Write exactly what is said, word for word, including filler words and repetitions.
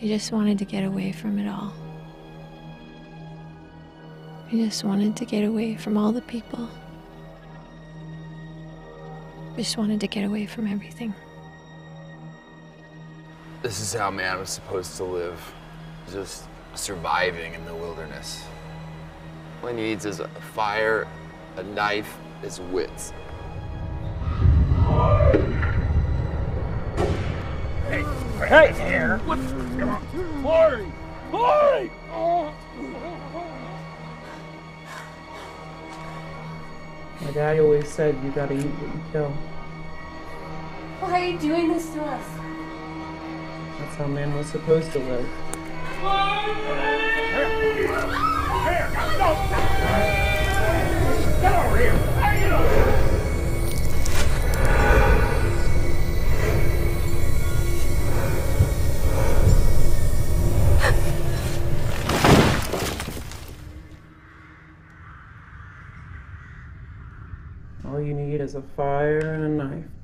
He just wanted to get away from it all. He just wanted to get away from all the people. Just wanted to get away from everything. This is how man was supposed to live, just surviving in the wilderness. All he needs is a fire, a knife, his wits. Hey, hey, here! What's going on? Lori! Lori! My dad always said, you gotta eat what you kill. Why are you doing this to us? That's how man was supposed to live. Get over here! Get over here! All you need is a fire and a knife.